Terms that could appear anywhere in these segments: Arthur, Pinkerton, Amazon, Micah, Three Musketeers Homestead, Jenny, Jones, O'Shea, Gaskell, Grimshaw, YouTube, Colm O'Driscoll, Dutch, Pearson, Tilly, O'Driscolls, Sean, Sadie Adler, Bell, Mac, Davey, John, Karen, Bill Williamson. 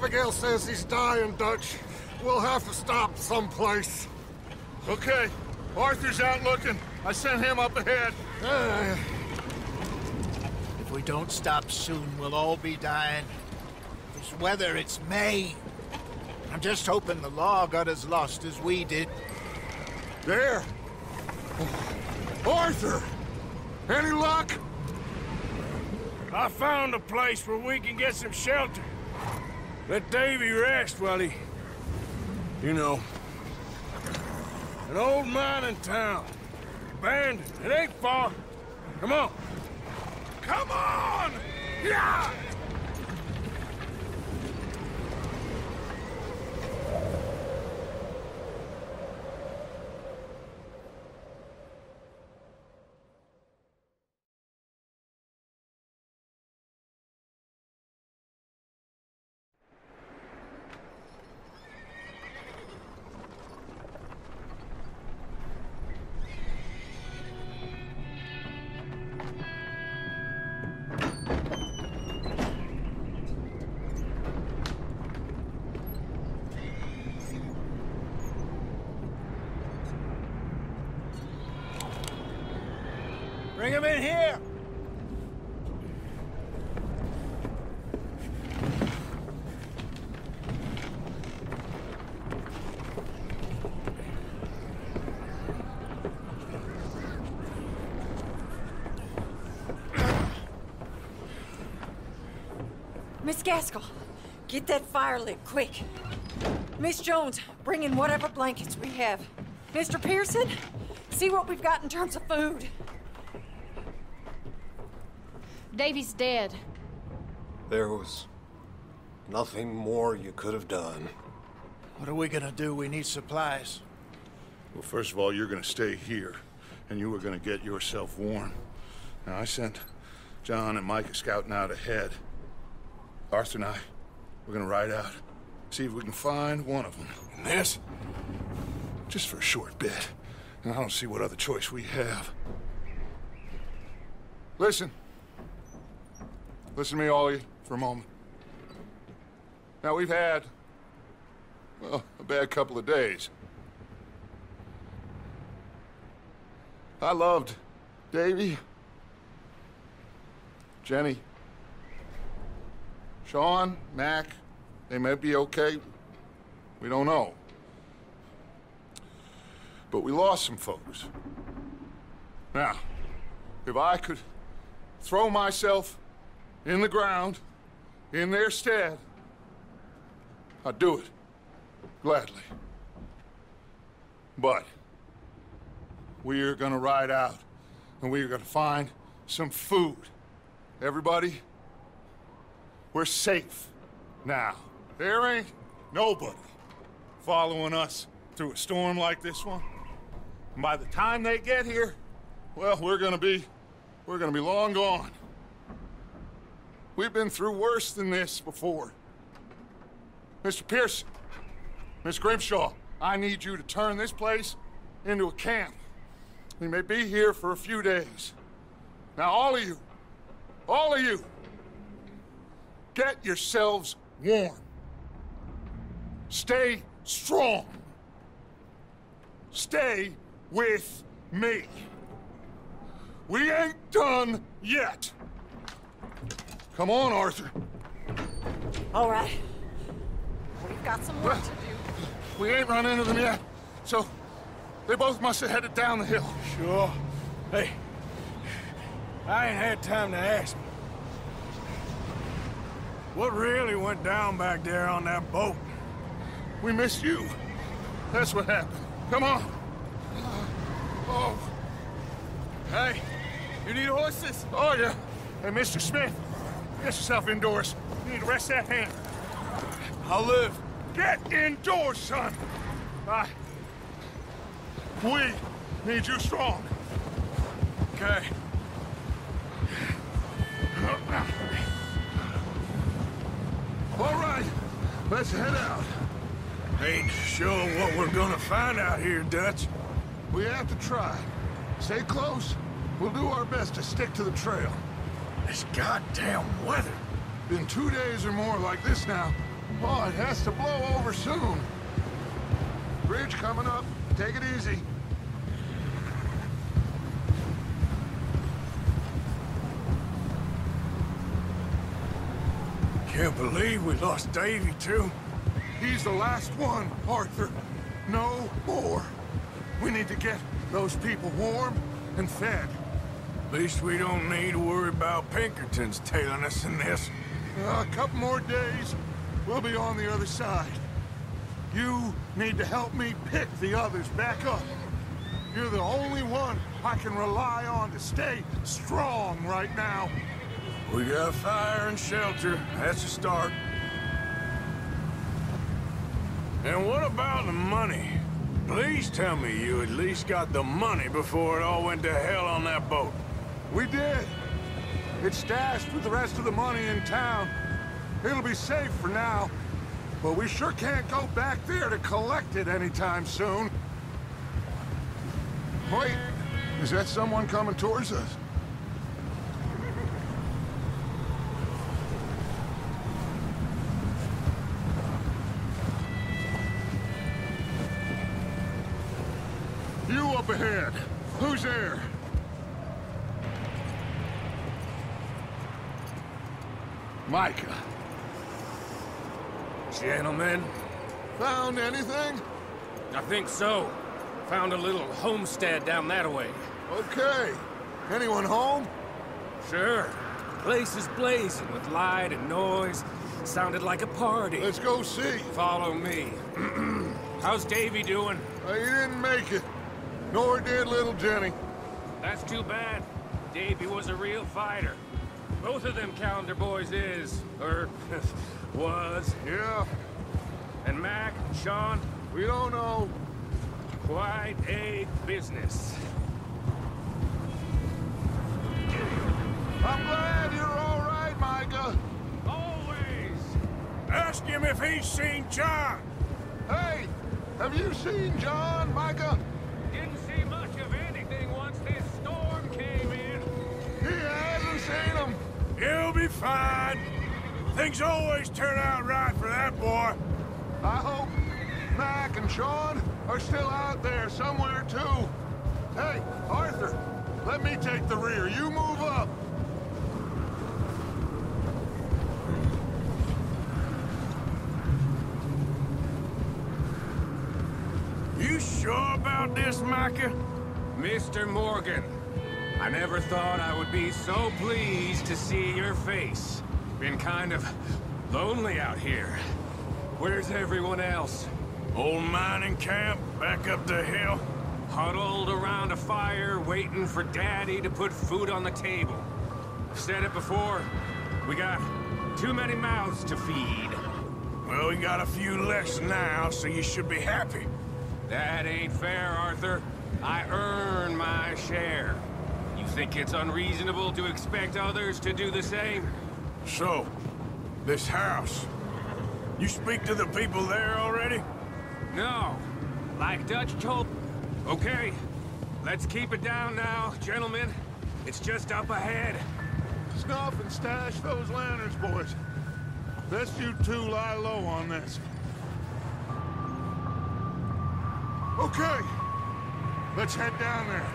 Abigail says he's dying, Dutch. We'll have to stop someplace. Okay. Arthur's out looking. I sent him up ahead. If we don't stop soon, we'll all be dying. This weather, it's May. I'm just hoping the law got as lost as we did. There! Arthur! Any luck? I found a place where we can get some shelter. Let Davey rest while he... You know. An old mining town. Abandoned. It ain't far. Come on. Come on! Yeah! Bring him in here! Miss Gaskell, get that fire lit quick. Miss Jones, bring in whatever blankets we have. Mr. Pearson, see what we've got in terms of food. Davey's dead. There was nothing more you could have done. What are we gonna do? We need supplies. Well, first of all, you're gonna stay here, and you are gonna get yourself warm. Now, I sent John and Micah scouting out ahead. Arthur and I, we're gonna ride out, see if we can find one of them. And this? Just for a short bit. And I don't see what other choice we have. Listen to me, all of you, for a moment. Now, we've had, well, a bad couple of days. I loved Davey, Jenny, Sean, Mac. They may be okay. We don't know. But we lost some folks. Now, if I could throw myself in the ground, in their stead, I'd do it, gladly. But we're gonna ride out, and we're gonna find some food. Everybody, we're safe now. There ain't nobody following us through a storm like this one. And by the time they get here, well, we're gonna be long gone. We've been through worse than this before. Mr. Pearson, Miss Grimshaw, I need you to turn this place into a camp. We may be here for a few days. Now, all of you, get yourselves warm. Stay strong. Stay with me. We ain't done yet. Come on, Arthur. All right. We've got some work to do. We ain't run into them yet, so they both must have headed down the hill. Sure. Hey, I ain't had time to ask. What really went down back there on that boat? We missed you. That's what happened. Come on. Oh. Hey, you need horses? Oh, yeah. Hey, Mr. Smith. Get yourself indoors. You need to rest that hand. I'll live. Get indoors, son! We need you strong. Okay. All right. Let's head out. Ain't sure what we're gonna find out here, Dutch. We have to try. Stay close. We'll do our best to stick to the trail. This goddamn weather! Been 2 days or more like this now. Oh, it has to blow over soon. Bridge coming up. Take it easy. Can't believe we lost Davey, too. He's the last one, Arthur. No more. We need to get those people warm and fed. At least we don't need to worry about Pinkerton's tailing us in this. A couple more days, we'll be on the other side. You need to help me pick the others back up. You're the only one I can rely on to stay strong right now. We got fire and shelter. That's a start. And what about the money? Please tell me you at least got the money before it all went to hell on that boat. We did. It's stashed with the rest of the money in town. It'll be safe for now. But we sure can't go back there to collect it anytime soon. Wait, is that someone coming towards us? Up ahead. Who's there? Micah. Gentlemen. Found anything? I think so. Found a little homestead down that way. Okay. Anyone home? Sure. Place is blazing with light and noise. Sounded like a party. Let's go see. Follow me. How's Davey doing? He didn't make it. Nor did little Jenny. That's too bad. Davey was a real fighter. Both of them calendar boys is, or was. Yeah. And Mac, Sean? We don't know. Quite a business. I'm glad you're all right, Micah. Always. Ask him if he's seen John. Hey, have you seen John, Micah? Didn't see much of anything once this storm came in. He hasn't seen him. He'll be fine. Things always turn out right for that boy. I hope Mac and Sean are still out there somewhere, too. Hey, Arthur, let me take the rear. You move up. You sure about this, Micah? Mr. Morgan, I never thought I would be so pleased to see your face. Been kind of lonely out here. Where's everyone else? Old mining camp, back up the hill. Huddled around a fire, waiting for Daddy to put food on the table. I've said it before, we got too many mouths to feed. Well, we got a few less now, so you should be happy. That ain't fair, Arthur. I earn my share. You think it's unreasonable to expect others to do the same? So, this house. You speak to the people there already? No. Like Dutch told... Okay. Let's keep it down now, gentlemen. It's just up ahead. Snuff and stash those lanterns, boys. Best you two lie low on this. Okay, let's head down there.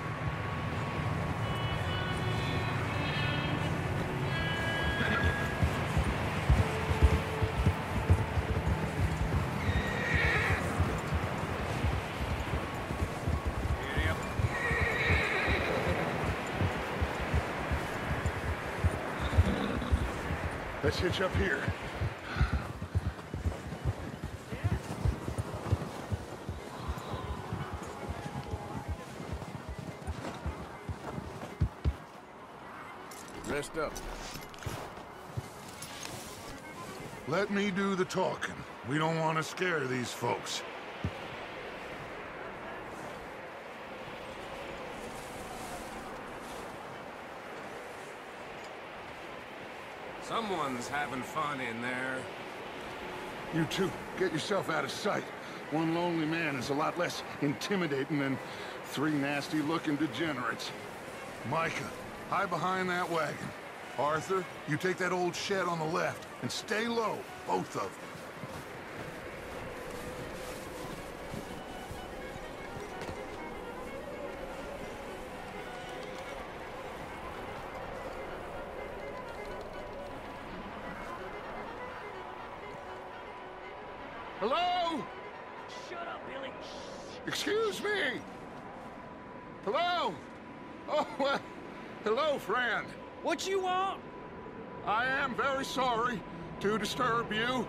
Let's hitch up here. Up. Let me do the talking. We don't want to scare these folks. Someone's having fun in there. You two, get yourself out of sight. One lonely man is a lot less intimidating than three nasty-looking degenerates. Micah, hide behind that wagon. Arthur, you take that old shed on the left, and stay low, both of them. Excuse me. Hello. Oh, well, hello, friend. What you want? I am very sorry to disturb you.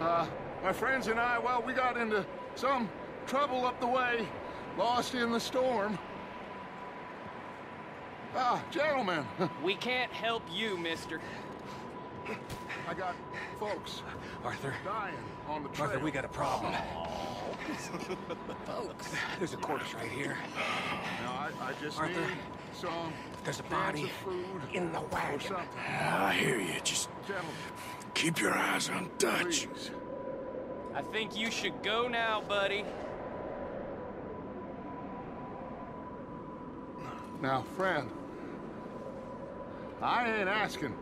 My friends and I, well, we got into some trouble up the way, lost in the storm. Ah, gentlemen. We can't help you, mister. I got folks. Arthur. Dying on the trail. Arthur, we got a problem. Folks. There's a corpse right here. No, I just Arthur, need some. There's a body food in the wagon. I hear you. Just gentlemen, keep your eyes on Dutch. Please. I think you should go now, buddy. Now, friend, I ain't asking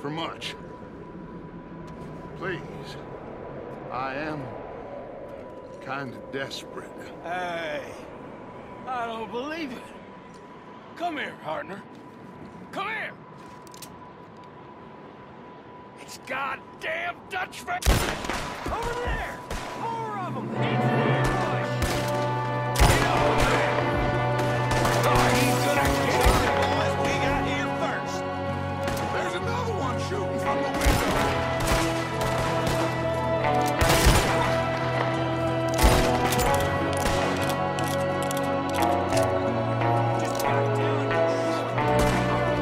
for much. Please, I am kind of desperate. Hey, I don't believe it. Come here, partner. Come here. It's goddamn Dutch friend. Over there. 4 of them. It's an ambush. Get over there. Oh, he's gonna get us unless we got here first. There's another one shooting from the window.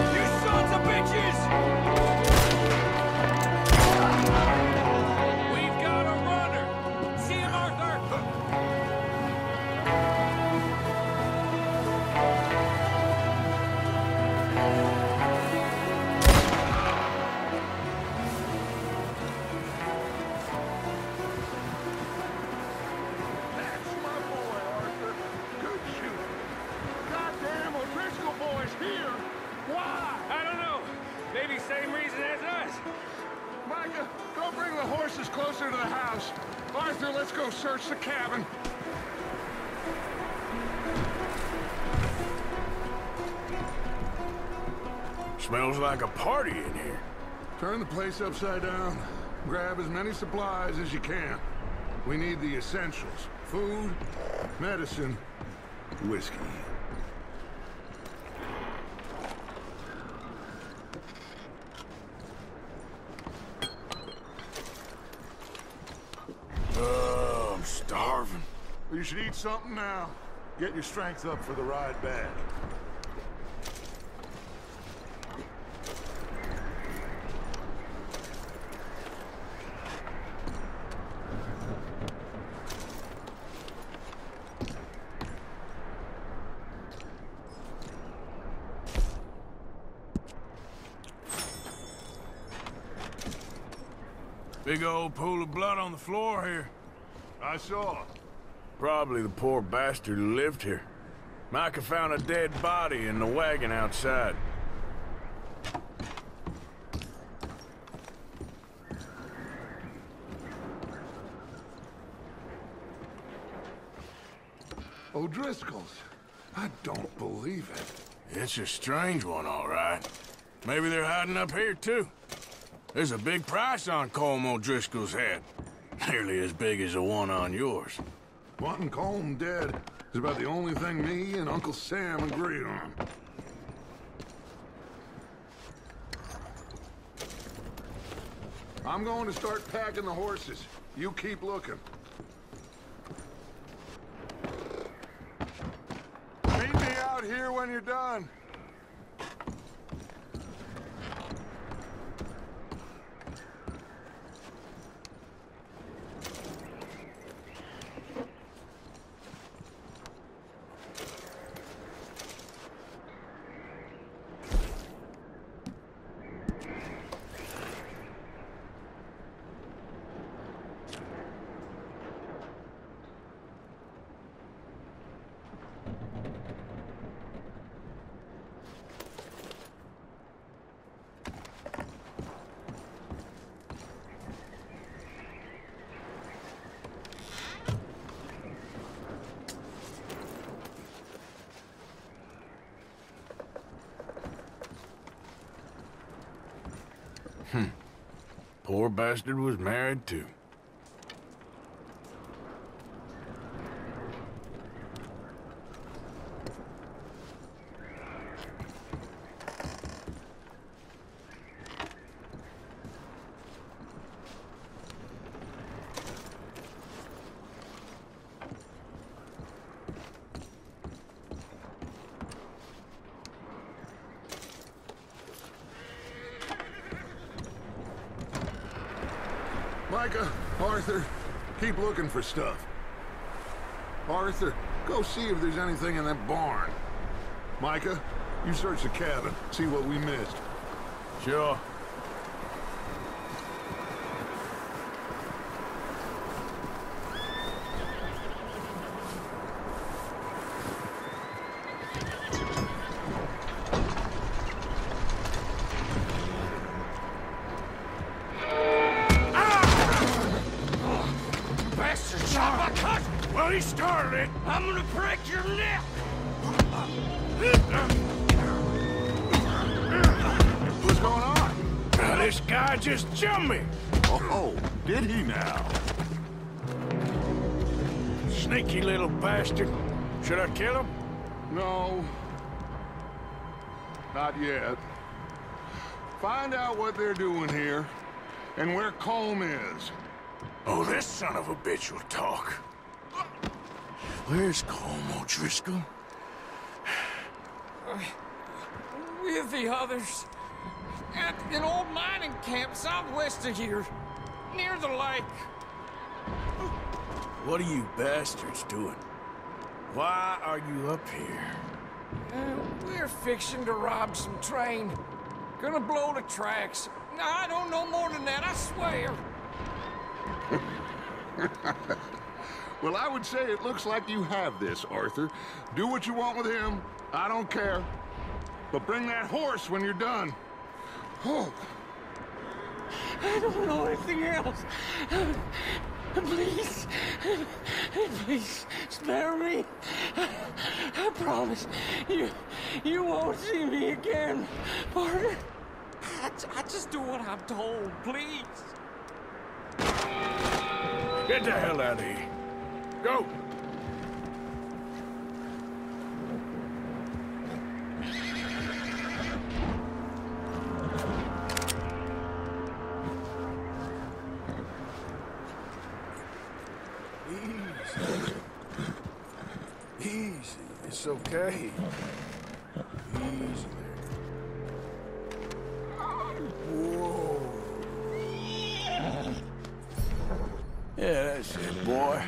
You sons of bitches! We've got a runner. See him, Arthur. Micah, go bring the horses closer to the house. Arthur, let's go search the cabin. Smells like a party in here. Turn the place upside down. Grab as many supplies as you can. We need the essentials. Food, medicine, whiskey. You should eat something now. Get your strength up for the ride back. Big old pool of blood on the floor here. I saw. Probably the poor bastard who lived here. Micah found a dead body in the wagon outside. O'Driscolls. I don't believe it. It's a strange one, all right. Maybe they're hiding up here, too. There's a big price on Colm O'Driscoll's head. Nearly as big as the one on yours. Wanting Colm dead is about the only thing me and Uncle Sam agreed on. I'm going to start packing the horses. You keep looking. Meet me out here when you're done. Poor bastard was married, too. Micah, Arthur, keep looking for stuff. Arthur, go see if there's anything in that barn. Micah, you search the cabin, see what we missed. Sure. Should I kill him? No. Not yet. Find out what they're doing here and where Colm is. Oh, this son of a bitch will talk. Where's Colm O'Driscoll? With the others. At an old mining camp southwest of here, near the lake. What are you bastards doing? Why are you up here? We're fixing to rob some train. Gonna blow the tracks. No, I don't know more than that, I swear. Well, I would say it looks like you have this, Arthur. Do what you want with him. I don't care. But bring that horse when you're done. Oh. I don't know anything else. Please, please, spare me. I promise you won't see me again, partner. I just do what I'm told, please. Get the hell out of here. Go. It's okay. Easy there. Whoa. Yeah, that's it, boy.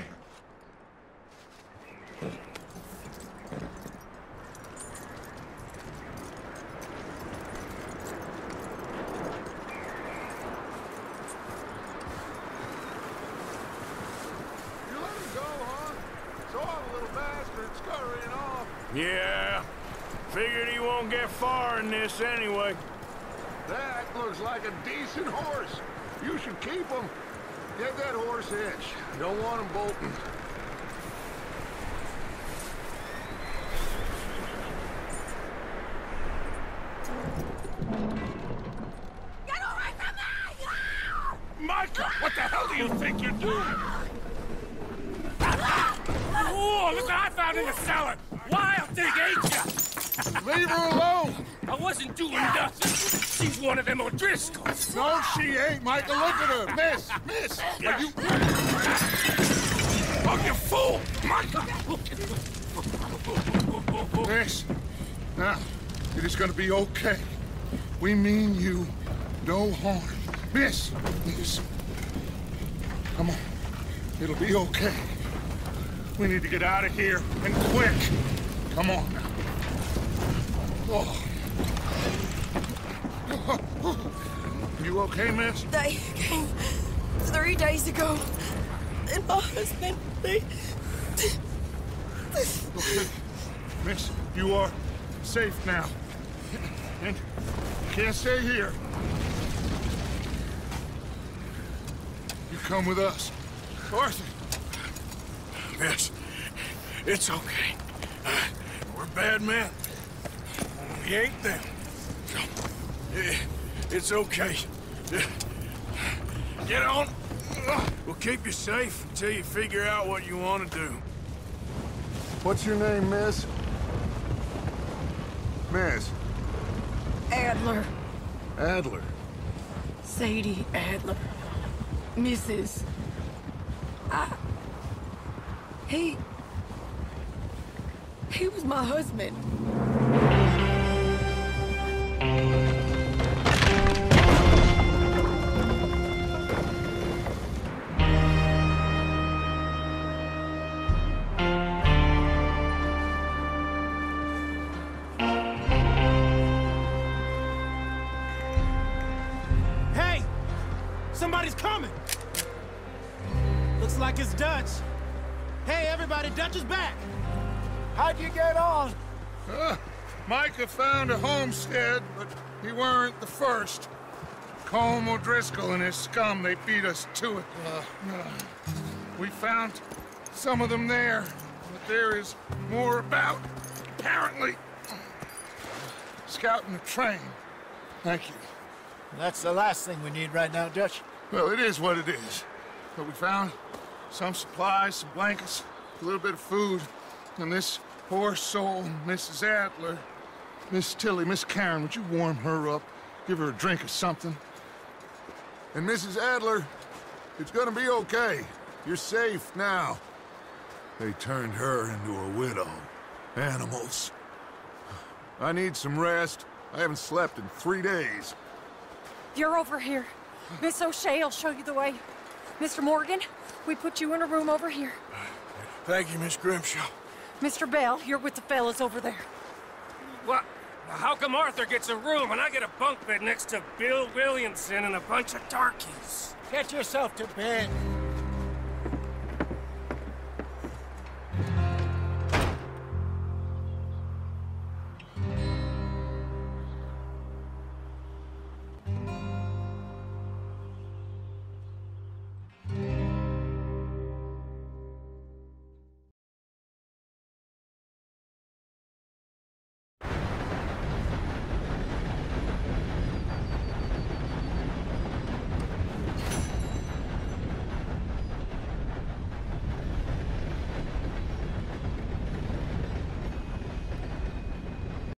Anyway, that looks like a decent horse. You should keep him. Get that horse hitched. Don't want him bolting. Get away from me! Micah, what the hell do you think you're doing? Oh, look what I found in the cellar. Wild thing, ain't ya? Leave her alone. I wasn't doing nothing. She's one of them O'Driscolls. No, she ain't, Micah. Look at her. Miss, miss. Are you... Oh, you fool, Micah. Miss, now, it is going to be okay. We mean you no harm. Miss, miss. Come on. It'll be okay. We need to get out of here, and quick. Come on now. Oh. You okay, miss? They came 3 days ago, and my husband, Okay. Miss, you are safe now. And you can't stay here. You come with us. Arthur! Miss, it's okay. We're bad men. We ain't them. It's okay. Get on. We'll keep you safe until you figure out what you want to do. What's your name, miss? Miss? Adler. Adler? Sadie Adler. Mrs. He was my husband. Somebody's coming! Looks like it's Dutch. Hey, everybody, Dutch is back! How'd you get on? Micah found a homestead, but he weren't the first. Colm O'Driscoll and his scum, they beat us to it. We found some of them there, but there is more about, apparently. Scouting a train. Thank you. That's the last thing we need right now, Dutch. Well, it is what it is. But we found some supplies, some blankets, a little bit of food, and this poor soul, Mrs. Adler, Miss Tilly, Miss Karen, would you warm her up? Give her a drink or something? And Mrs. Adler, it's gonna be okay. You're safe now. They turned her into a widow. Animals. I need some rest. I haven't slept in 3 days. You're over here. Miss O'Shea will show you the way. Mr. Morgan, we put you in a room over here. Thank you, Miss Grimshaw. Mr. Bell, you're with the fellas over there. What? How come Arthur gets a room and I get a bunk bed next to Bill Williamson and a bunch of darkies? Get yourself to bed.